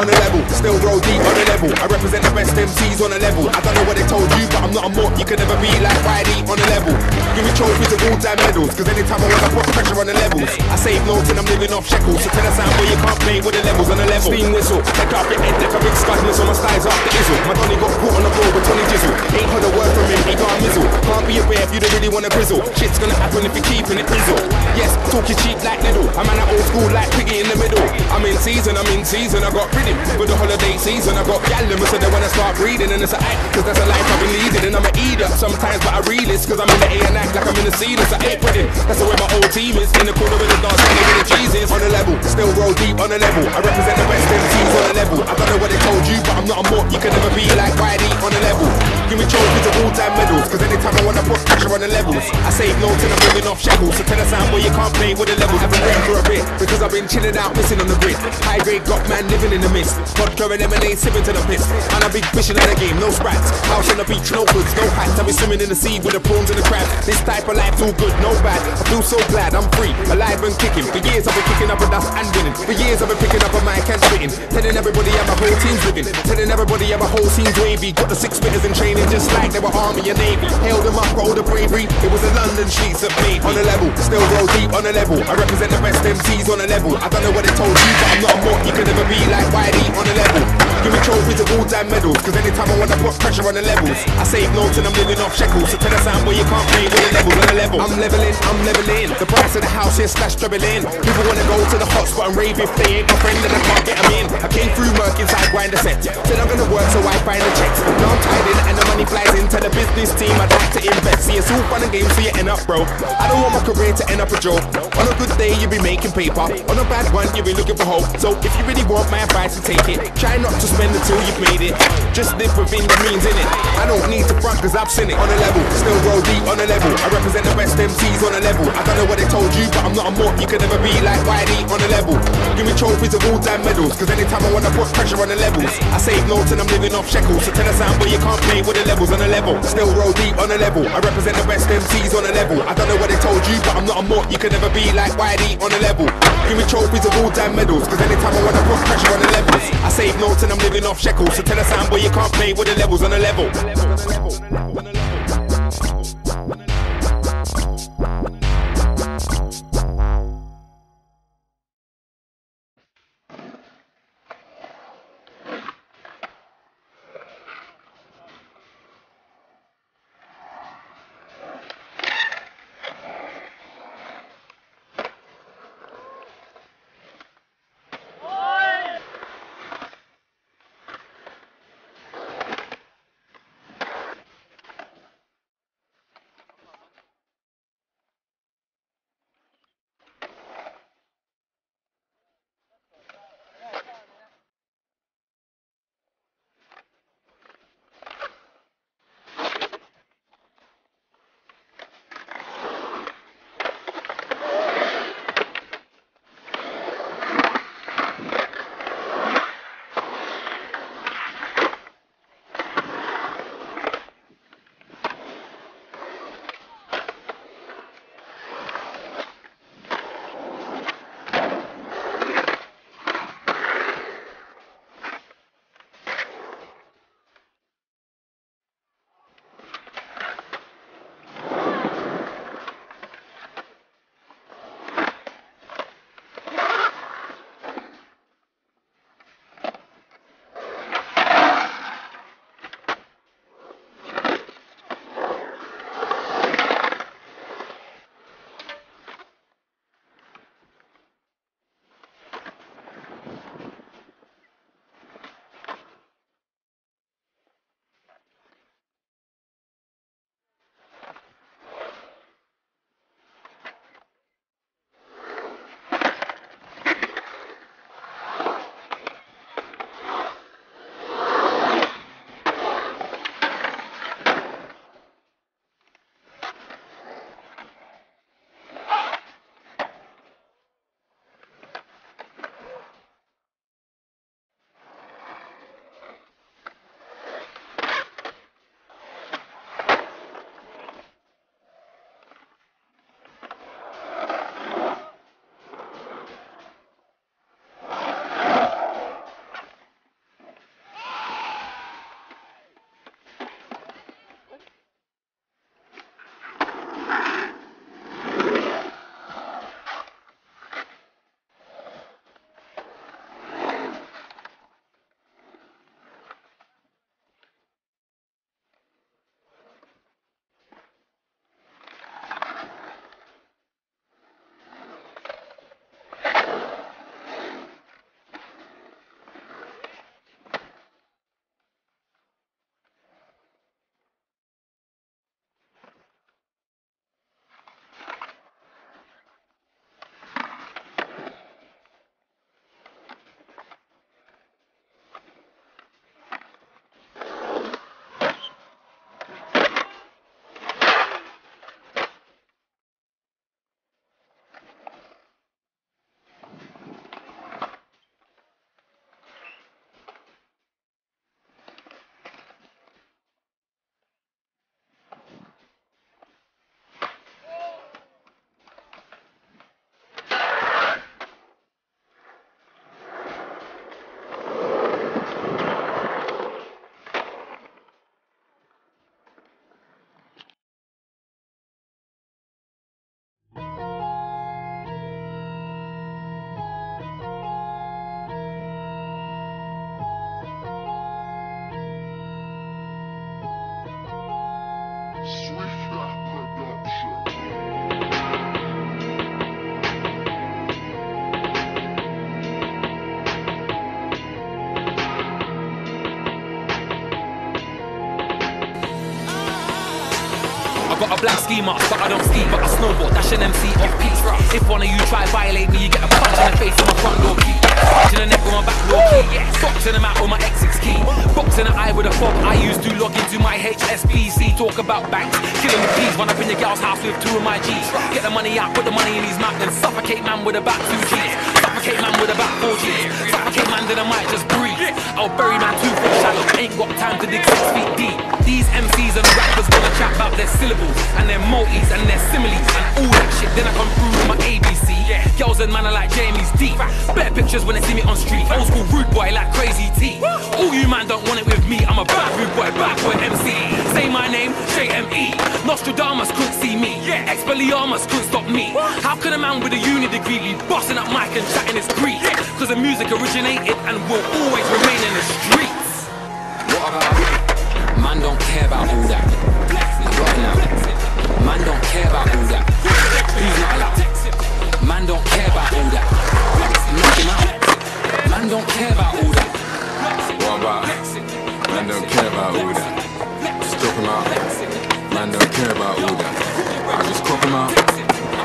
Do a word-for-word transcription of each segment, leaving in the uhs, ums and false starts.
on a level, still roll deep on a level. I represent the best M Cs on a level. I don't know what they told you, but I'm not a mort. You can never be like Friday on a level. Give me trophies and all-time medals, cause anytime I want I put pressure on the levels. I save notes and I'm living off shekels. So tell us how where you can't play with the levels on a level. Steam whistle, I cut up your head like a big scud missile. My style's off the izzle. My Donnie got caught on the road with Tony Jizzle. Ain't heard a word from him, he got a mizzle. Can't be aware if you don't really want to grizzle. Shit's gonna happen if you're keeping it grizzle. Yes, talking cheap like Neddle. I'm an old school like Piggy in the middle. I'm in season, I'm in season, I got rhythm. But the holiday season, I got gal limits. So they wanna start breathing and it's a act, cause that's a life I've been leading. And I'm an eater sometimes, but I realist, cause I'm in the A and act like I'm in the C. That's a eight pudding. That's the way my whole team is. In the corner with the dance, in the cheeses. On a level, still roll deep on a level. I represent the best M Cs on a level. I don't know what they told you, but I'm not a mort. You can never be like Riley on a level. Give me trophies of all-time medals, cause anytime I wanna put pressure on the levels. I save notes and I'm living off shackles. So tell us how where you can't play with the levels. I've been waiting for a bit, because I've been chilling out, missing on the grid. High grade got man living in the mist. Vodka and M and A sipping to the piss. I'm a big fish in the game, no sprats. House on the beach, no goods, no hats. I've been swimming in the sea with the prawns and the crabs. This type of life's all good, no bad. I feel so glad I'm free, alive and kicking. For years I've been kicking up a dust and winning. For years I've been picking up a mic and spitting. Telling everybody how my whole team's living. Telling everybody how my whole team's wavy. Got the six spitters in training just like they were army and navy. Hailed them up for all the bravery. It was the London streets that made on a level, still roll deep on a level. I represent the best M Cs on a level. I don't know what they told you, but I'm not a mort. You can never be like Wiley on a level. Give me trophies of all-time medals, cause anytime I wanna put pressure on the levels. I save notes and I'm living off shekels. So tell us how where you can't play with the levels on a level. I'm leveling, I'm leveling. The price of the house here slash trebling. People wanna go to the hotspot and rave if they ain't my friend, then I can't get them in. I came through work inside grind a set. Said I'm gonna work so I find the checks. Now I'm tied in and the money flies in. Tell the business team I'd like to invest. See it's all fun and games so you end up bro. I don't want my career to end up a joke. On a good day you'll be making paper. On a bad one you'll be looking for hope. So if you really want my advice to take it, try not to spend until you've made it. Just live within your means innit. I don't need to front cause I've seen it. On a level, still roll deep on a level. I represent the best M Cs on a level. I don't know what they told you but I'm not a mort. You can never be like Wiley on a level. Give me trophies of all-time medals, cause anytime I wanna put pressure on the levels. I save notes and I'm living off shekels. So tell us how where you can't play with the levels on a level. Still roll deep on a level. I represent the best M Cs on a level. I don't know what they told you but I'm not a mort. You can never be like Wiley on a level. Give me trophies of all-time medals, cause anytime I wanna put pressure on the levels. I save notes and I'm living off shekels. So tell us how where you can't play with the levels on a level. Got a black ski mask, but I don't ski, but I snowboard, dash an M C off peace. If one of you try violate me, you get a punch in the face on my front door key, punch in the neck with my back door key, boxing them out with my X six key, boxing the eye with a fob I used to log into my H S B C. Talk about banks, killing with peas, run up in your gal's house with two of my G's, get the money out, put the money in his mouth, then suffocate man with about two G's, suffocate man with about four G's, suffocate man then I might just breathe, I'll bury man two foot shallow, ain't got time to dig six feet deep. These M Cs and rappers gonna chat about their syllables and their multis and their similes and all that shit. Then I come through with my A B C. Yeah. Girls and man are like J M E's deep. Better pictures when they see me on street. Old school rude boy like Crazy T. Woo. All you man don't want it with me. I'm a bad rude boy, bad boy M C. Say my name, J M E. Nostradamus couldn't see me. Yeah. Expelliarmus couldn't stop me. What? How could a man with a uni degree be bossing up mic and chatting his creed? Yeah. Cause the music originated and will always remain in the streets. What about man don't care about all that. Right now, man don't care about all that. He's not allowed. Man don't care about all that. Knock him out. Man don't care about all that. What about? Man don't care about all that. Stop him out. Man don't care about all that. I just cop him out.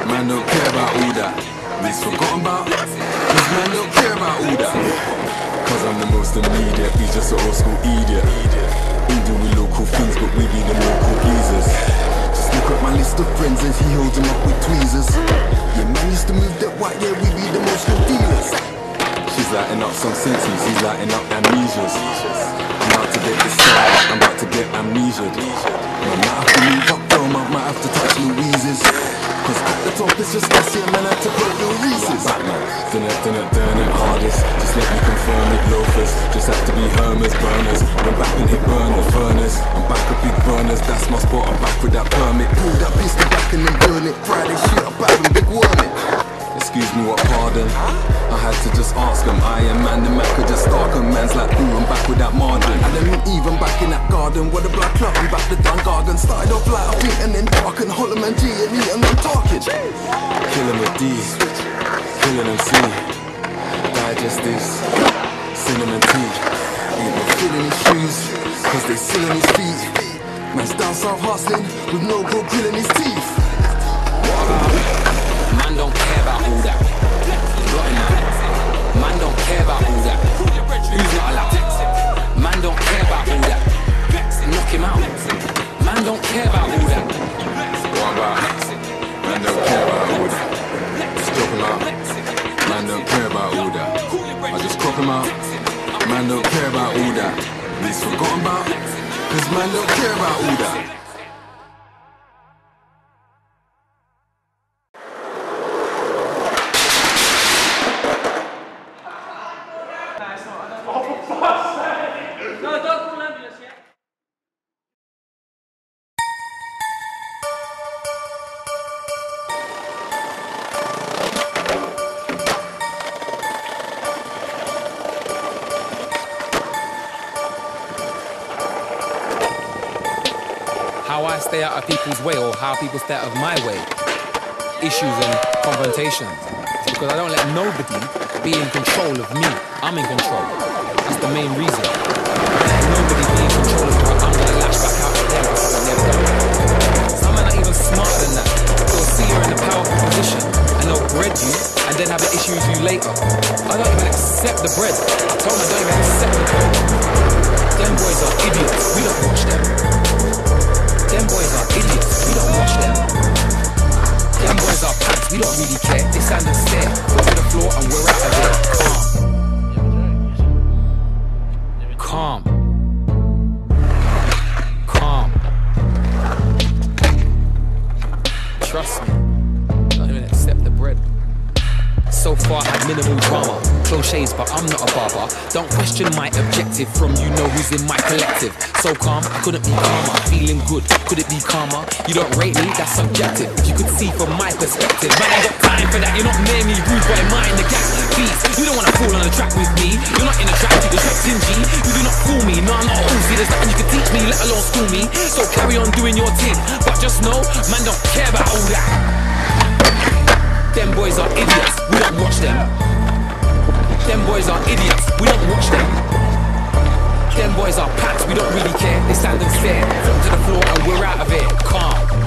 Man don't care about all that. He's forgotten about. Cause man don't care about all that. Cause I'm the most immediate. He's just an old school idiot. We do we local things, but we be the local pleasers. Just look at my list of friends and he holds them up with tweezers. Yeah, man used to move that white, yeah, we be the emotional dealers. She's lighting up some senses, he's lighting up amnesias. I'm about to get this side, I'm about to get amnesia. I might have to move up though, I might have to touch Louise's. Cause at the top it's just us, yeah, man, I had to break your reasons. Dun it, dun it, dun it, hardest. Just let me conform with loafers. Just have to be Hermes, burners. I'm back and hit burn the furnace. I'm back with big burners, that's my spot. I'm back with that permit. Pull that pistol back and then burn it. Friday shit, I'm back and big worm it. Excuse me, what pardon? I had to just ask him. I am man, the man could just stalk him. Man's like, ooh, I'm back with that margin. And then even back in that garden where the black club, I'm back to Dan Gargan. Started off light, I beat and then dark and holler man J M E and I'm talking. Kill him with these. Killing and see, digest this, cinnamon tea. Ain't no filling his shoes, cause they sealing his feet. Man's down south hustling, with no go grilling his teeth. What about it? Man don't care about all that. Rotten man. Man don't care about all that. Who's not allowed? Man don't care about all that. Knock him out. Man don't care about all that. What about it? Man don't care about all that. Stop him out. Man don't care about all that. I just crop him out. Man don't care about all that. He's forgotten about. Cause man don't care about all that. I stay out of people's way or how people stay out of my way, issues and confrontations, it's because I don't let nobody be in control of me. I'm in control. That's the main reason. Nobody be in control of me. I'm gonna lash back out at them because I never done. Some men are even smarter than that. They'll see you're in a powerful position and they'll bread you and then have an issue with you later. I don't even accept the bread. I told them I don't even accept the bread. Them boys are idiots. We don't watch them. Them boys are idiots, we don't watch them. Them boys are pants, we don't really care. They stand and stare, go to the floor and we're out of here. Calm. Calm. Calm. Trust me, I don't even accept the bread. So far had minimal drama, cliches but I'm not a barber. Don't question my objective from you know who's in my collective. So calm, I couldn't be calmer, feeling good, could it be calmer? You don't rate me, that's subjective, you could see from my perspective. Man, I got time for that, you're not near me, rude boy, mind the gap. Please, you don't wanna fall on a track with me, you're not in a track, you're trapped in G. You do not fool me, no I'm not a O C, there's nothing you can teach me. let alone school me. So carry on doing your thing, but just know, man don't care about all that. Them boys are idiots, we don't watch them. Them boys are idiots, we don't watch them. Them boys are pats, we don't really care. They stand and stare, fall to the floor and we're out of it. Calm. Calm.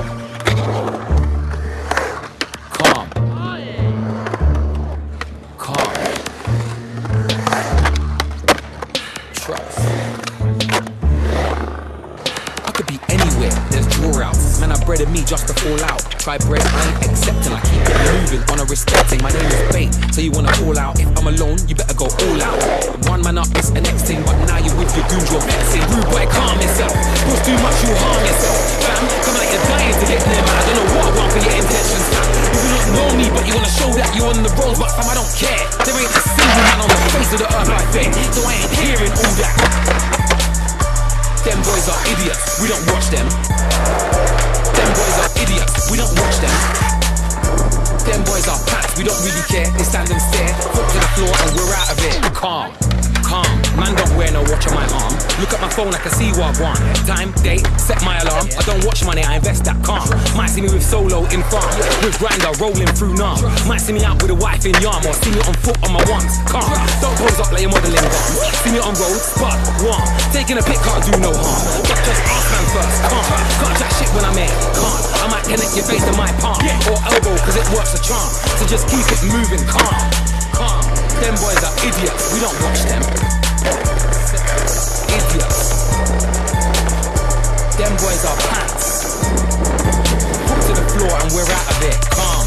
Bread and me just to fall out. Try bread, I ain't accepting. I keep it moving on a respecting. My name is Fate, so you wanna fall out. If I'm alone, you better go all out. One man up is the next thing, but now you're with your goons, you're vexing. Rude boy, calm yourself. Push too much, you harm yourself. Fam, come like you're dying to get there, man. I don't know what I want for your intentions, fam. You do not know me, but you wanna show that you're on the road, but fam, I don't care. There ain't a single man on the face of the earth like that, so I ain't hearing all that. Them boys are idiots, we don't watch them. Them boys are idiots, we don't watch them. Them boys are pants, we don't really care. They stand and stare, foot to the floor and we're out of it. Calm, calm, man don't wear no watch on my arm. Look at my phone, I can see what I want. Time, date, set my alarm. I don't watch money, I invest that calm. Might see me with solo in farm, with grinder rolling through Nam. Might see me out with a wife in yarm, or see me on foot on my ones. Calm, don't pose up like you're modelling guns. See me on road, but warm. Taking a pic can't do no harm. Just just ask man first, calm. Can't chat shit when I'm here. Can't. I might connect your face to my palm, yeah, or elbow, cause it works a charm. So just keep it moving, calm, calm. Them boys are idiots, we don't watch them. Idiots. Them boys are pants. Put to the floor and we're out of it, calm.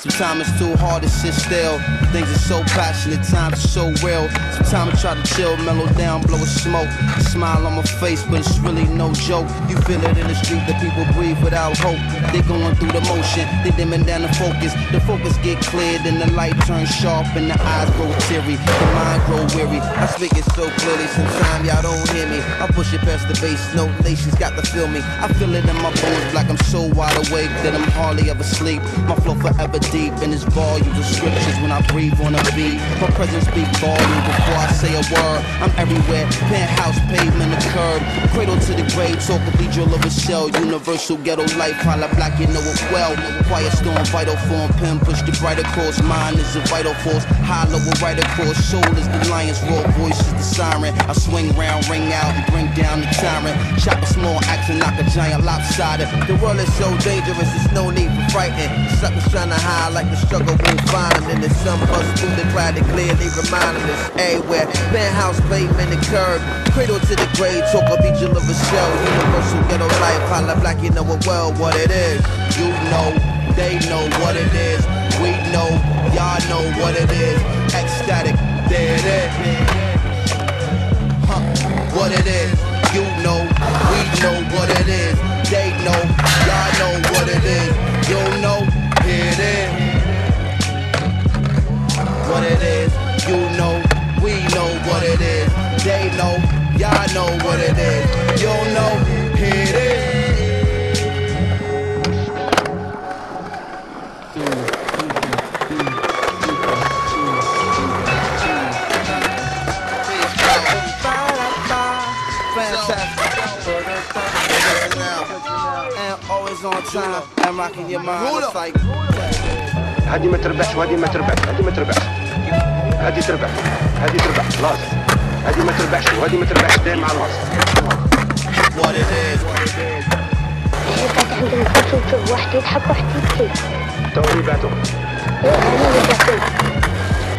Sometimes it's too hard to sit still. Things are so passionate, times are so real. Sometimes I try to chill, mellow down, blow a smoke. A smile on my face, but it's really no joke. You feel it in the street, the people breathe without hope. They going through the motion, they dimming down the focus. The focus get cleared and the light turns sharp and the eyes grow teary, the mind grow weary. I speak it so clearly, sometimes y'all don't hear me. I push it past the base, no nations got to feel me. I feel it in my bones like I'm so wide awake that I'm hardly ever asleep. My flow forever deep. In his volumes of scriptures when I breathe on a beat. My presence speaks volumes before I say a word. I'm everywhere, penthouse, pavement, the curb. Cradle to the grave, so cathedral of a shell. Universal ghetto life, holla black, you know it well. Quiet storm, vital form, pen push the brighter course. Mind is a vital force, high level right across. Soul is the lion's roar, voice is the siren. I swing round, ring out, and bring down the tyrant. Chop a small axe and knock a giant lopsided. The world is so dangerous, there's no need for frightening. Suckers trying to hide like the struggle won't find us. And there's some of us through the crowd that clearly reminded us. Everywhere, penthouse, pavement, the curb. Cradle to the grave, talk of each of a shell. Universal ghetto life, holla black, you know it well what it is. You know, they know what it is. We know, y'all know what it is. Ecstatic, there it is. Huh, what it is. You know, we know what it is. They know, y'all know what it is. You know, here it is. What it is, you know, we know what it is. They know, y'all know what it is. You know, here it is. And always on time, and rocking your mind. It's like هذه ما تربحش وهذه ما تربحش، هذه ما تربحش، هذه تربح، هذه تربح، خلاص، هذه ما تربحش وهذه ما تربحش داير مع الراس. هي كانت عندي نفوت ونشوف واحد يضحك وواحد يبكي. توني بعتو. إيه أنا اللي بعتو.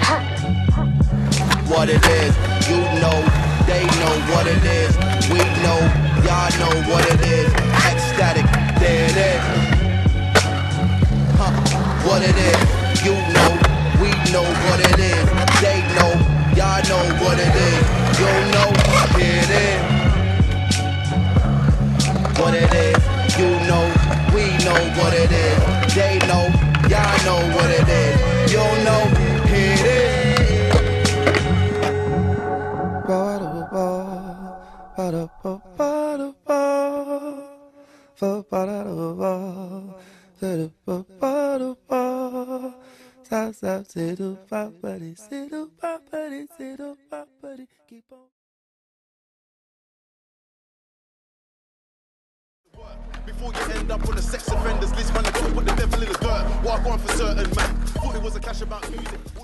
ها. What it is, you know, they know what it is, we know, y'all know what it is, ecstatic, there it is. Before you end up on a sex offenders list, man, I put the devil in the dirt. What I want for certain, man. Thought it was a clash about music.